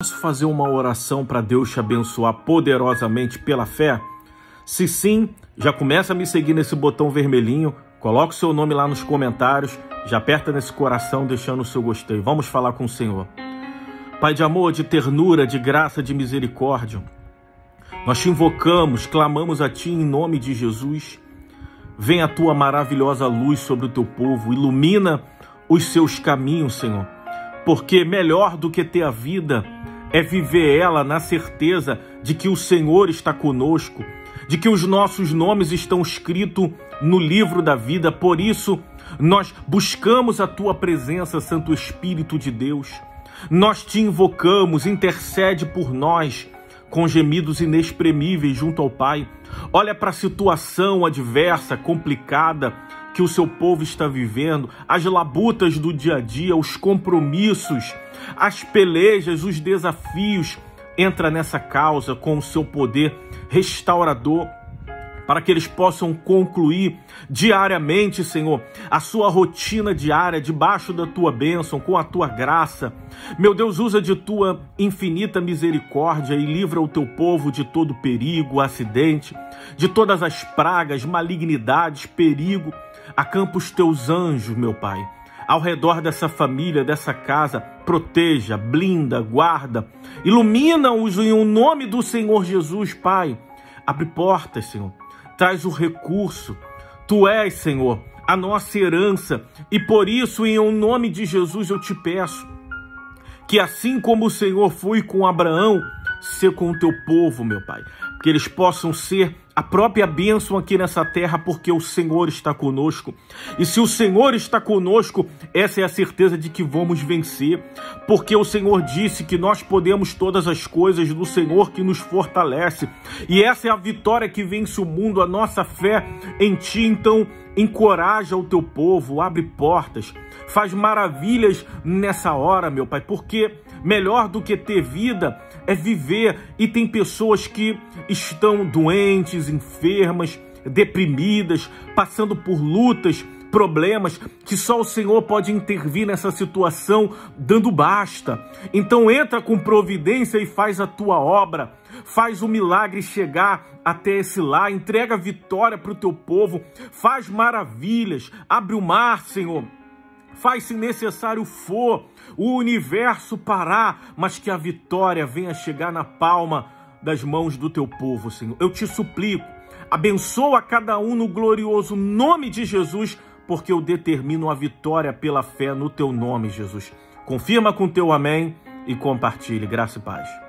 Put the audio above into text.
Posso fazer uma oração para Deus te abençoar poderosamente pela fé? Se sim, já começa a me seguir nesse botão vermelhinho, coloca o seu nome lá nos comentários, já aperta nesse coração deixando o seu gostei. Vamos falar com o Senhor. Pai de amor, de ternura, de graça, de misericórdia, nós te invocamos, clamamos a ti em nome de Jesus. Vem a tua maravilhosa luz sobre o teu povo, ilumina os seus caminhos, Senhor, porque melhor do que ter a vida é viver ela na certeza de que o Senhor está conosco, de que os nossos nomes estão escritos no livro da vida. Por isso, nós buscamos a tua presença, Santo Espírito de Deus. Nós te invocamos, intercede por nós com gemidos inexprimíveis junto ao Pai. Olha para a situação adversa, complicada que o seu povo está vivendo, as labutas do dia a dia, os compromissos, as pelejas, os desafios. Entra nessa causa com o seu poder restaurador, para que eles possam concluir diariamente, Senhor, a sua rotina diária, debaixo da tua bênção, com a tua graça. Meu Deus, usa de tua infinita misericórdia e livra o teu povo de todo perigo, acidente, de todas as pragas, malignidades, perigo. Acampa os teus anjos, meu Pai, ao redor dessa família, dessa casa, proteja, blinda, guarda, ilumina-os em nome do Senhor Jesus, Pai. Abre portas, Senhor. Traz o recurso. Tu és, Senhor, a nossa herança. E por isso, em nome de Jesus, eu te peço que assim como o Senhor foi com Abraão, ser com o teu povo, meu Pai. Que eles possam ser a própria bênção aqui nessa terra, porque o Senhor está conosco. E se o Senhor está conosco, essa é a certeza de que vamos vencer, porque o Senhor disse que nós podemos todas as coisas do Senhor que nos fortalece. E essa é a vitória que vence o mundo, a nossa fé em ti. Então, encoraja o teu povo, abre portas, faz maravilhas nessa hora, meu Pai, porque melhor do que ter vida é viver. E tem pessoas que estão doentes, enfermas, deprimidas, passando por lutas, problemas, que só o Senhor pode intervir nessa situação, dando basta. Então entra com providência e faz a tua obra, faz o milagre chegar até esse lar, entrega vitória para o teu povo, faz maravilhas, abre o mar, Senhor. Faz, se necessário for, o universo parar, mas que a vitória venha chegar na palma das mãos do teu povo, Senhor. Eu te suplico, abençoa cada um no glorioso nome de Jesus, porque eu determino a vitória pela fé no teu nome, Jesus. Confirma com teu amém e compartilhe. Graça e paz.